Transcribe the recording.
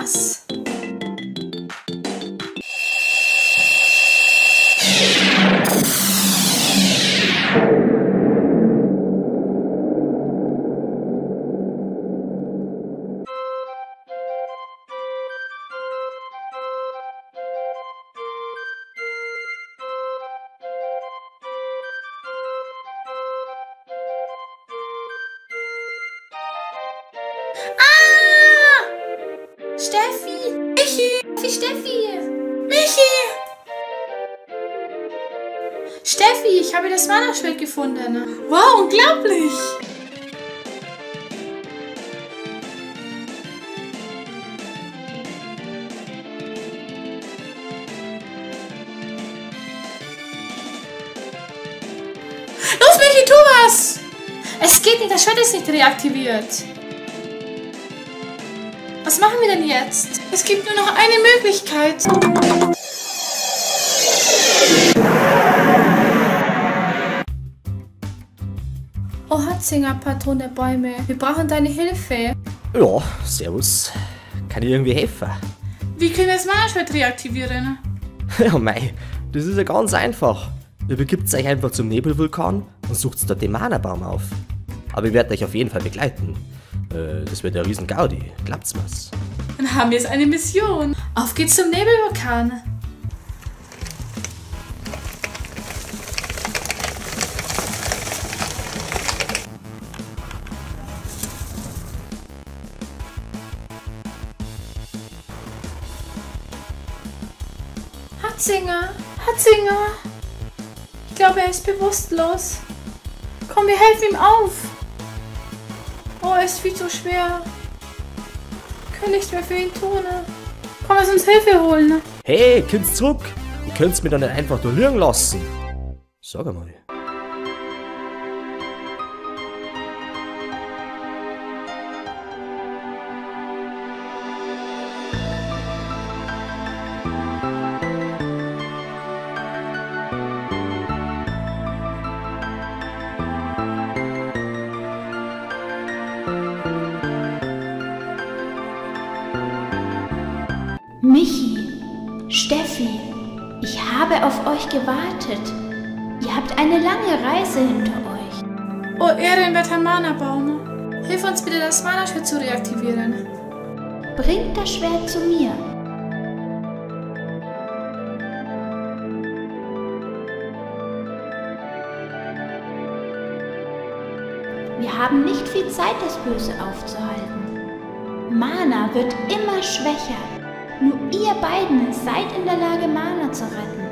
das? Steffi! Michi! Steffi! Michi! Steffi, ich habe das Mana-Schwert gefunden. Wow, unglaublich! Los, Michi, tu was! Es geht nicht, das Schwert ist nicht reaktiviert. Was machen wir denn jetzt? Es gibt nur noch eine Möglichkeit. Oh, Harzinger, Patron der Bäume. Wir brauchen deine Hilfe. Ja, servus. Kann ich irgendwie helfen? Wie können wir das Mana-Schwert reaktivieren? Ja, mei, das ist ja ganz einfach. Ihr begibt euch einfach zum Nebelvulkan und sucht dort den Mana-Baum auf. Aber ich werde euch auf jeden Fall begleiten. Das wird der Riesen-Gaudi. Klappt's was? Dann haben wir jetzt eine Mission. Auf geht's zum Nebelvulkan. Harzinger! Harzinger! Ich glaube, er ist bewusstlos. Komm, wir helfen ihm auf. Oh, er ist viel zu schwer. Wir können nichts mehr für ihn tun. Komm, lass uns Hilfe holen. Hey, Kind's zurück. Ihr könnt's mir doch nicht einfach durchliegen lassen. Sag mal. Michi, Steffi, ich habe auf euch gewartet. Ihr habt eine lange Reise hinter euch. Oh, ehrenwerter Mana-Baum, hilf uns bitte, das Mana-Schwert zu reaktivieren. Bringt das Schwert zu mir. Wir haben nicht viel Zeit, das Böse aufzuhalten. Mana wird immer schwächer. Nur ihr beiden seid in der Lage, Mana zu retten.